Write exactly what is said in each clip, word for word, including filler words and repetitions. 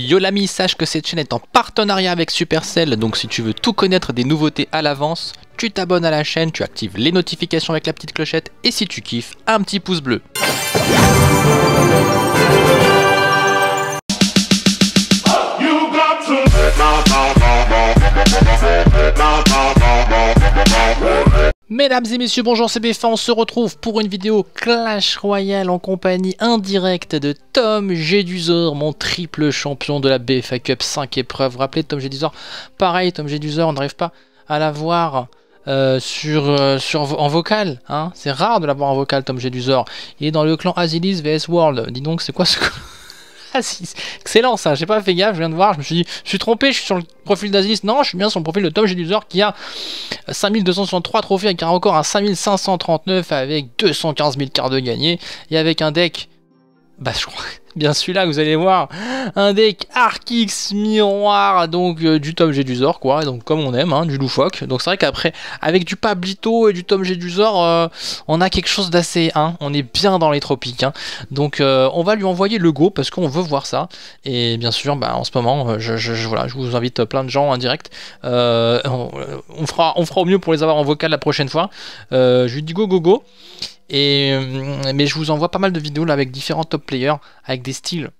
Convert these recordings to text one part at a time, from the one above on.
Yo l'ami, sache que cette chaîne est en partenariat avec Supercell, donc si tu veux tout connaître des nouveautés à l'avance, tu t'abonnes à la chaîne, tu actives les notifications avec la petite clochette, et si tu kiffes, un petit pouce bleu. Mesdames et messieurs, bonjour, c'est B F A, on se retrouve pour une vidéo Clash Royale en compagnie indirecte de Tom Jedusor, mon triple champion de la B F A Cup, cinq épreuves. Vous rappelez Tom Jedusor, pareil, Tom Jedusor, on n'arrive pas à l'avoir euh, sur, euh, sur, en vocal, hein. C'est rare de l'avoir en vocal, Tom Jedusor. Il est dans le clan Azilis vs World, dis donc, c'est quoi ce... Ah, excellent ça, j'ai pas fait gaffe, je viens de voir, je me suis dit, je suis trompé, je suis sur le profil d'Azilis, non, je suis bien sur le profil de Tom Jedusor qui a cinq mille deux cent soixante-trois trophées, qui a encore un cinq mille cinq cent trente-neuf avec deux cent quinze mille cartes de gagnés, et avec un deck, bah je crois, bien celui-là vous allez voir, un deck Arcx Mirroir, donc euh, du Tom Jedusor quoi, donc comme on aime, hein, du loufoque, donc c'est vrai qu'après, avec du pablito et du Tom Jedusor, euh, on a quelque chose d'assez, hein, on est bien dans les tropiques, hein. Donc euh, on va lui envoyer le go, parce qu'on veut voir ça, et bien sûr, bah, en ce moment, je, je, je, voilà, je vous invite plein de gens en direct, euh, on, on, fera, on fera au mieux pour les avoir en vocal la prochaine fois, euh, je lui dis go go go. Et, mais je vous envoie pas mal de vidéos là avec différents top players, avec des styles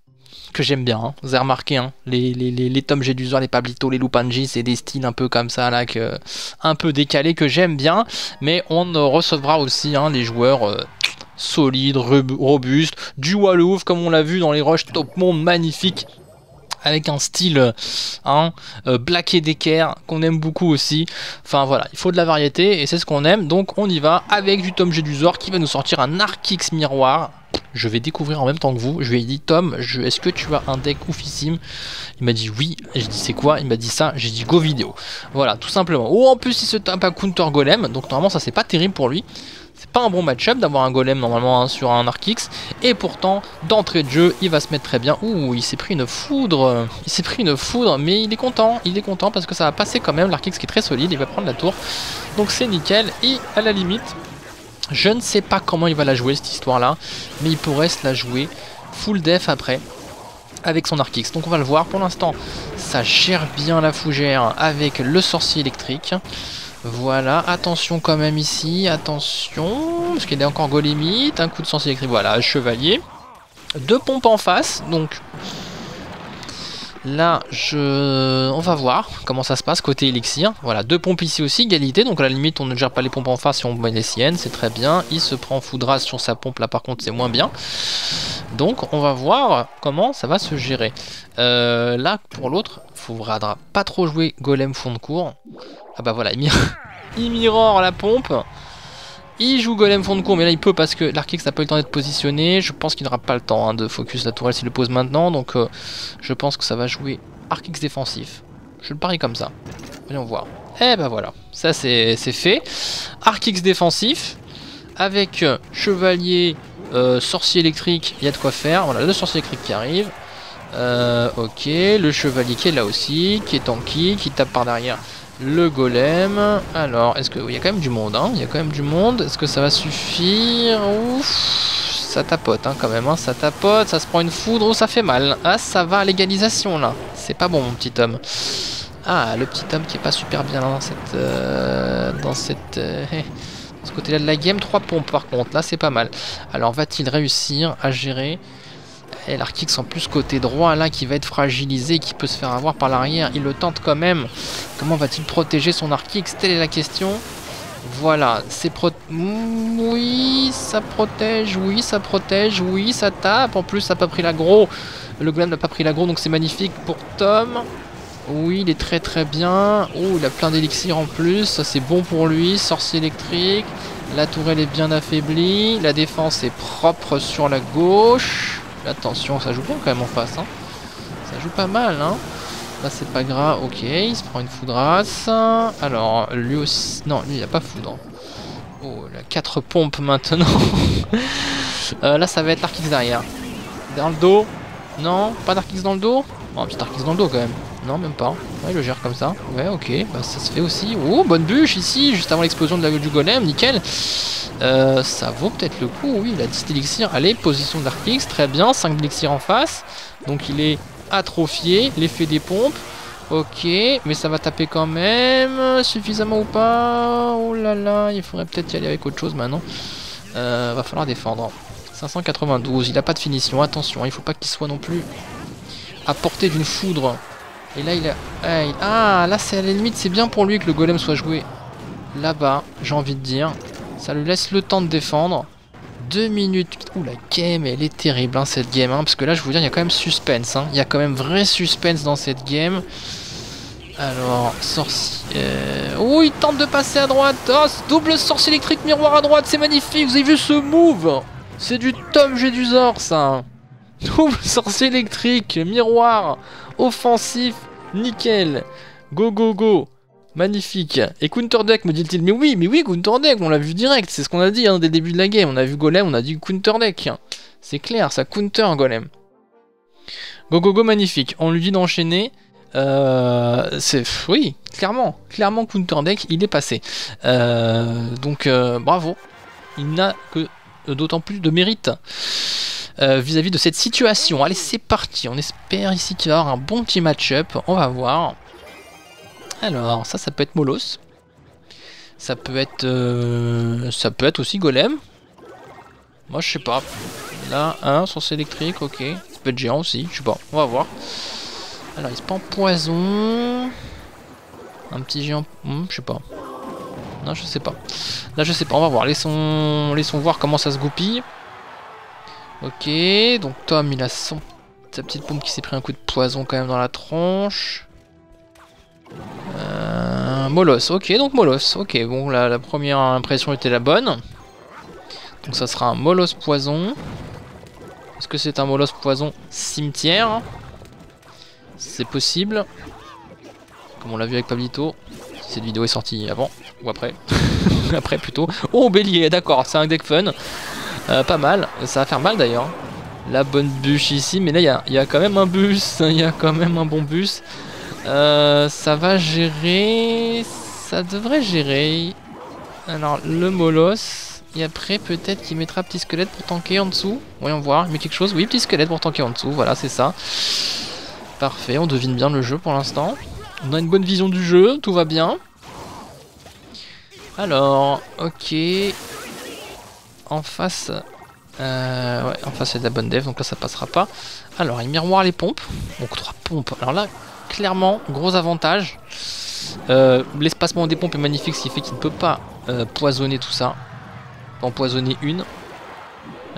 que j'aime bien, hein. Vous avez remarqué, hein, les, les, les, les Tom Jedusor, les Pablito, les Lupangi, c'est des styles un peu comme ça, là, que, un peu décalés, que j'aime bien. Mais on recevra aussi, hein, les joueurs euh, solides, robustes, du Wall of Fame, comme on l'a vu dans les rushs top monde magnifiques, avec un style, hein, euh, black et d'équerre qu'on aime beaucoup aussi. Enfin voilà, il faut de la variété et c'est ce qu'on aime. Donc on y va avec du Tom Jedusor qui va nous sortir un Arcx Mirroir. Je vais découvrir en même temps que vous. Je lui ai dit Tom, est-ce que tu as un deck oufissime? Il m'a dit oui. J'ai dit c'est quoi? Il m'a dit ça. J'ai dit go vidéo. Voilà, tout simplement. Oh, en plus il se tape un counter golem. Donc normalement ça c'est pas terrible pour lui. C'est pas un bon match-up d'avoir un golem normalement, hein, sur un Arcx. Et pourtant, d'entrée de jeu, il va se mettre très bien. Ouh, il s'est pris une foudre. Il s'est pris une foudre, mais il est content. Il est content parce que ça va passer quand même. L'Arcx qui est très solide, il va prendre la tour. Donc c'est nickel. Et à la limite, je ne sais pas comment il va la jouer cette histoire-là. Mais il pourrait se la jouer full def après, avec son Arcx. Donc on va le voir. Pour l'instant, ça gère bien la fougère avec le sorcier électrique. Voilà, attention quand même ici, attention, parce qu'il est encore golémite, un coup de sens électrique, voilà, chevalier. Deux pompes en face, donc là, je... on va voir comment ça se passe côté élixir. Voilà, deux pompes ici aussi, égalité, donc à la limite on ne gère pas les pompes en face si on met les siennes, c'est très bien. Il se prend foudras sur sa pompe, là par contre c'est moins bien. Donc on va voir comment ça va se gérer. Euh, là, pour l'autre, il faudra pas trop jouer golem fond de cours. Ah bah voilà, il mirror la pompe. Il joue golem fond de cours, mais là il peut parce que l'Arcx n'a pas eu le temps d'être positionné. Je pense qu'il n'aura pas le temps, hein, de focus la tourelle s'il le pose maintenant. Donc euh, je pense que ça va jouer Arcx défensif. Je le parie comme ça. Allez, on voit. Eh bah voilà, ça c'est fait. Arcx défensif avec chevalier, euh, sorcier électrique. Il y a de quoi faire. Voilà, le sorcier électrique qui arrive. Euh, ok, le chevalier qui est là aussi, qui est tanky, qui tape par derrière. Le golem, alors, est-ce que... Il y a quand même du monde, hein, il y a quand même du monde, est-ce que ça va suffire? Ouf, ça tapote, hein, quand même, hein, ça tapote, ça se prend une foudre, ou ça fait mal. Ah, ça va à l'égalisation, là, c'est pas bon, mon petit homme. Ah, le petit homme qui est pas super bien, là, dans cette... Euh, dans cette... Euh, dans ce côté-là de la game, trois pompes, par contre, là, c'est pas mal. Alors, va-t-il réussir à gérer? Et l'Arcx en plus côté droit là qui va être fragilisé, qui peut se faire avoir par l'arrière, il le tente quand même. Comment va-t-il protéger son Arcx? Telle est la question. Voilà, c'est pro... Oui, ça protège, oui, ça protège, oui, ça tape. En plus, ça n'a pas pris l'aggro. Le golem n'a pas pris l'aggro, donc c'est magnifique pour Tom. Oui, il est très très bien. Oh, il a plein d'élixirs en plus, ça c'est bon pour lui. Sorcier électrique, la tourelle est bien affaiblie, la défense est propre sur la gauche. Attention, ça joue bien quand même en face, hein. Ça joue pas mal, hein. Là c'est pas grave, ok, il se prend une foudrasse. Alors lui aussi, non, lui il a pas foudre. Oh, il a quatre pompes maintenant. euh, Là ça va être l'Arcx derrière. Dans le dos. Non, pas d'Arcx dans le dos. Oh, un petit Arcx dans le dos quand même. Non, même pas, ouais, il le gère comme ça. Ouais, ok, bah, ça se fait aussi. Oh, bonne bûche ici, juste avant l'explosion de la gueule du golem, nickel. Euh, ça vaut peut-être le coup, oui, il a dix élixirs. Allez, position de l'Arcx, très bien, cinq élixirs en face. Donc il est atrophié. L'effet des pompes. Ok, mais ça va taper quand même. Suffisamment ou pas? Oh là là, il faudrait peut-être y aller avec autre chose maintenant. Euh, va falloir défendre. cinq cent quatre-vingt-douze, il n'a pas de finition. Attention, hein, il ne faut pas qu'il soit non plus à portée d'une foudre. Et là, il a... Ah, là, c'est à la limite, c'est bien pour lui que le golem soit joué là-bas, j'ai envie de dire. Ça lui laisse le temps de défendre. Deux minutes. Ouh, la game, elle est terrible, hein, cette game. Hein, parce que là, je vous dis, il y a quand même suspense. Hein. Il y a quand même vrai suspense dans cette game. Alors, sorcier... Euh... Ouh, il tente de passer à droite. Oh, double sorcier électrique miroir à droite, c'est magnifique. Vous avez vu ce move? C'est du Tom Jedusor, ça. Double sorcier électrique miroir offensif. Nickel. Go, go, go. Magnifique. Et counter deck, me dit-il. Mais oui, mais oui, counter deck, on l'a vu direct. C'est ce qu'on a dit hein, dès le début de la game. On a vu golem, on a dit counter deck. C'est clair, ça counter golem. Go, go, go, magnifique. On lui dit d'enchaîner. Euh, c'est oui, clairement. Clairement, counter deck, il est passé. Euh, donc, euh, bravo. Il n'a que d'autant plus de mérite vis-à-vis euh, -vis de cette situation. Allez, c'est parti. On espère ici qu'il va y avoir un bon petit match-up. On va voir. Alors, ça, ça peut être Molos. Ça peut être... Euh, ça peut être aussi Golem. Moi, je sais pas. Là, un, hein, source électrique, ok. Ça peut être géant aussi, je sais pas. On va voir. Alors, il se prend poison. Un petit géant... Hmm, je sais pas. Non, je sais pas. Là, je sais pas. On va voir. Laissons, Laissons voir comment ça se goupille. Ok. Donc, Tom, il a son... sa petite pompe qui s'est pris un coup de poison quand même dans la tronche. Euh, Molos, ok, donc Molos, ok, bon la, la première impression était la bonne. Donc ça sera un Molos poison. Est-ce que c'est un Molos poison cimetière? C'est possible. Comme on l'a vu avec Pablito. Cette vidéo est sortie avant, ou après. Après plutôt. Oh bélier, d'accord, c'est un deck fun. Euh, pas mal, ça va faire mal d'ailleurs. La bonne bûche ici, mais là il y, y a quand même un bus, il y a quand même un bon bus. Euh, ça va gérer, ça devrait gérer. Alors le Molos, et après peut-être qu'il mettra petit squelette pour tanker en dessous. Voyons voir, il met quelque chose, oui petit squelette pour tanker en dessous, voilà c'est ça. Parfait, on devine bien le jeu pour l'instant. On a une bonne vision du jeu, tout va bien. Alors, ok. En face, euh, ouais, en face c'est de la bonne dev, donc là ça passera pas. Alors il miroir les pompes, donc trois pompes, alors là... Clairement, gros avantage. Euh, L'espacement des pompes est magnifique, ce qui fait qu'il ne peut pas euh, poisonner tout ça. Empoisonner une.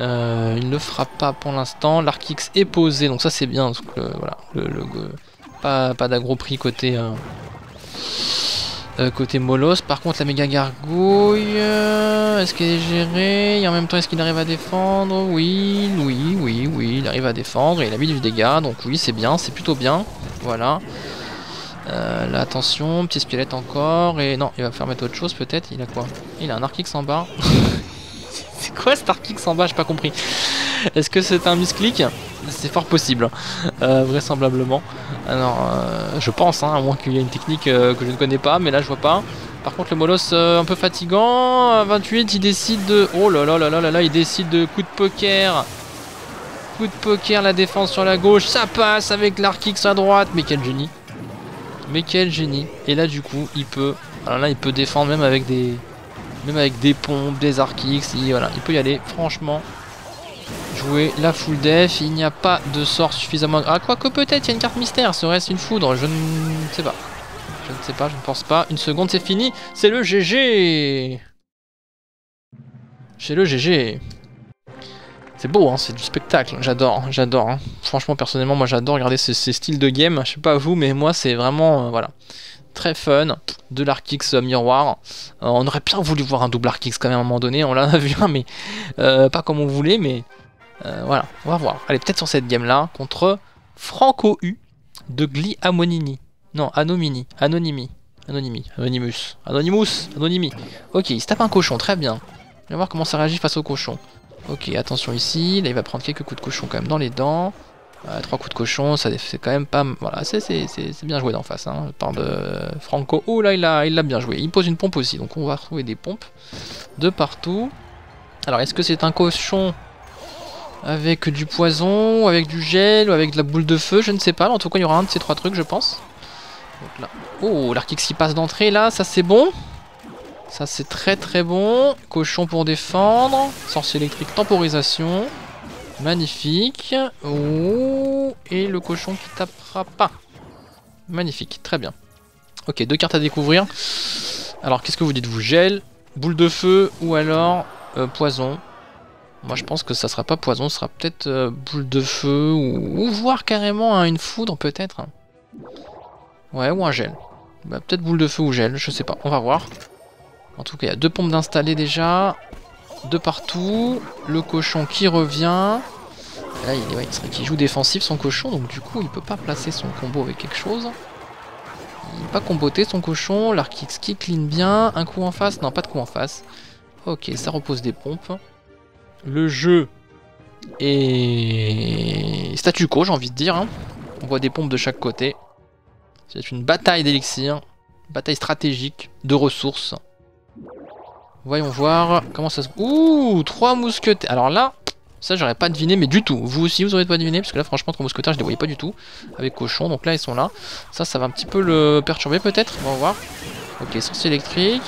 Euh, il ne fera pas pour l'instant. L'Arc-X est posé, donc ça c'est bien. Donc, euh, voilà, le, le, le, pas pas d'aggro prix côté, euh, euh, côté Molos. Par contre, la méga gargouille, euh, est-ce qu'elle est gérée? Et en même temps, est-ce qu'il arrive à défendre? Oui, oui, oui, oui, il arrive à défendre. Et il a mis du dégât, donc oui, c'est bien, c'est plutôt bien. Voilà. Euh, là, attention, petit squelette encore. Et non, il va faire mettre autre chose peut-être. Il a quoi? Il a un Arc-X en bas. C'est quoi cet Arc-X en bas? J'ai pas compris. Est-ce que c'est un misclick? C'est fort possible. Euh, vraisemblablement. Alors, euh, je pense, hein, à moins qu'il y ait une technique euh, que je ne connais pas. Mais là, je vois pas. Par contre, le Molos, euh, un peu fatigant. À vingt-huit, il décide de... Oh là là là là là là, il décide de coup de poker. Coup de poker, la défense sur la gauche, ça passe avec l'Arc-X à droite, mais quel génie, mais quel génie. Et là du coup il peut, alors là il peut défendre même avec des, même avec des pompes, des Arc-X, voilà, il peut y aller, franchement, jouer la full def, il n'y a pas de sort suffisamment, ah quoique peut-être il y a une carte mystère, serait-ce une foudre, je ne sais pas, je ne sais pas, je ne pense pas, une seconde c'est fini, c'est le G G, c'est le G G. C'est beau, hein, c'est du spectacle, j'adore, j'adore. Hein. Franchement, personnellement, moi j'adore regarder ces, ces styles de game. Je sais pas vous, mais moi c'est vraiment, euh, voilà, très fun. De l'Arc-X euh, miroir. Euh, on aurait bien voulu voir un double Arc-X quand même à un moment donné, on l'a vu un, mais euh, pas comme on voulait, mais euh, voilà, on va voir. Allez, peut-être sur cette game-là, contre Franco U de Gli Amonini. Non, Anomini, Anonimi, Anonimi, Anonymous, Anonymous, Anonimi. Ok, il se tape un cochon, très bien. On va voir comment ça réagit face au cochon. Ok, attention ici, là il va prendre quelques coups de cochon quand même dans les dents. Euh, trois coups de cochon, ça c'est quand même pas... Voilà, c'est bien joué d'en face, hein. Je parle de Franco. Oh là, il l'a il l'a bien joué. Il pose une pompe aussi, donc on va retrouver des pompes de partout. Alors, est-ce que c'est un cochon? Avec du poison, avec du gel, ou avec de la boule de feu, je ne sais pas. En tout cas, il y aura un de ces trois trucs, je pense. Donc là. Oh, l'Arc-X qui passe d'entrée, là, ça c'est bon. Ça c'est très très bon. Cochon pour défendre. Sorcier électrique, temporisation. Magnifique. Oh, et le cochon qui tapera pas. Magnifique, très bien. Ok, deux cartes à découvrir. Alors, qu'est-ce que vous dites, vous? Gel, boule de feu, ou alors euh, poison? Moi je pense que ça sera pas poison, ce sera peut-être euh, boule de feu, ou, ou voire carrément hein, une foudre peut-être. Ouais, ou un gel. Bah, peut-être boule de feu ou gel, je sais pas, on va voir. En tout cas, il y a deux pompes d'installer déjà. De partout. Le cochon qui revient. Là, il, ouais, il serait qui joue défensif son cochon, donc du coup il peut pas placer son combo avec quelque chose. Il peut pas comboter son cochon. L'Arc-X qui clean bien. Un coup en face, non pas de coup en face. Ok, ça repose des pompes. Le jeu est statu quo, j'ai envie de dire. Hein. On voit des pompes de chaque côté. C'est une bataille d'élixirs, bataille stratégique, de ressources. Voyons voir comment ça se... Ouh, trois mousquetaires. Alors là, ça j'aurais pas deviné, mais du tout. Vous aussi, vous auriez pas deviné, parce que là franchement, trois mousquetaires, je les voyais pas du tout. Avec cochon, donc là ils sont là. Ça, ça va un petit peu le perturber peut-être. On va voir. Ok, sorcier électrique.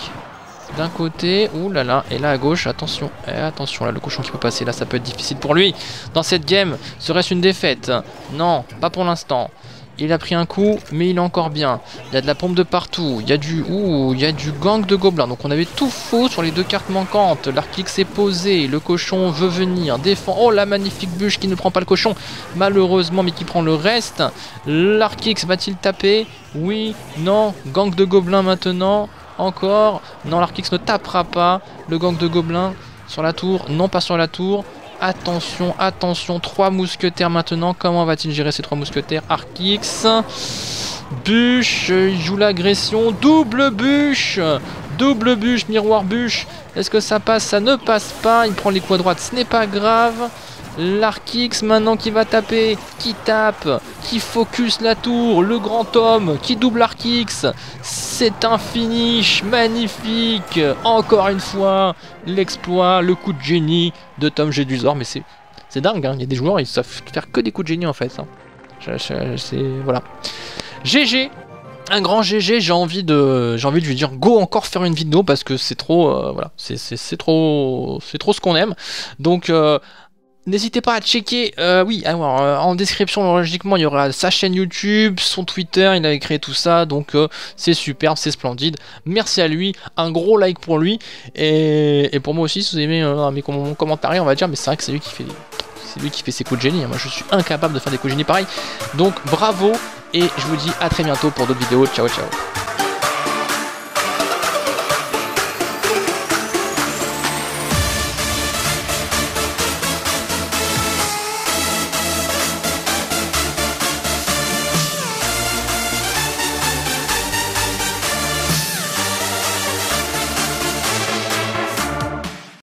D'un côté, oulala, là là, et là à gauche, attention, et attention, là le cochon qui peut passer, là ça peut être difficile pour lui. Dans cette game, serait-ce une défaite? Non, pas pour l'instant. Il a pris un coup, mais il est encore bien. Il y a de la pompe de partout, il y a du, ouh, il y a du gang de gobelins. Donc on avait tout faux sur les deux cartes manquantes. L'Arc-X est posé, le cochon veut venir, défend. Oh la magnifique bûche qui ne prend pas le cochon, malheureusement, mais qui prend le reste. L'Arc-X va-t-il taper? Oui, non, gang de gobelins maintenant. Encore, non, l'Arc-X ne tapera pas. Le gang de gobelins sur la tour, non pas sur la tour. Attention, attention, trois mousquetaires maintenant. Comment va-t-il gérer ces trois mousquetaires? Arc-X, bûche, il joue l'agression. Double bûche, double bûche, miroir bûche. Est-ce que ça passe? Ça ne passe pas. Il prend les coups à droite, ce n'est pas grave. L'Arc-X maintenant qui va taper, qui tape, qui focus la tour, le grand homme, qui double l'Arc-X. C'est un finish magnifique. Encore une fois, l'exploit, le coup de génie de Tom Jedusor. Mais c'est dingue, hein. Il y a des joueurs, ils savent faire que des coups de génie en fait. Hein. C'est... Voilà. G G. Un grand G G, j'ai envie de, j'ai envie de lui dire go encore faire une vidéo parce que c'est trop... Euh, voilà, c'est trop, trop ce qu'on aime. Donc... Euh, n'hésitez pas à checker, euh, oui, alors, euh, en description, logiquement, il y aura sa chaîne YouTube, son Twitter, il avait créé tout ça, donc euh, c'est superbe, c'est splendide. Merci à lui, un gros like pour lui, et, et pour moi aussi, si vous aimez euh, mes com commentaires, on va dire, mais c'est vrai que c'est lui qui fait c'est lui qui fait ses coups de génie, hein. Moi je suis incapable de faire des coups de génie pareils. Donc bravo, et je vous dis à très bientôt pour d'autres vidéos, ciao ciao.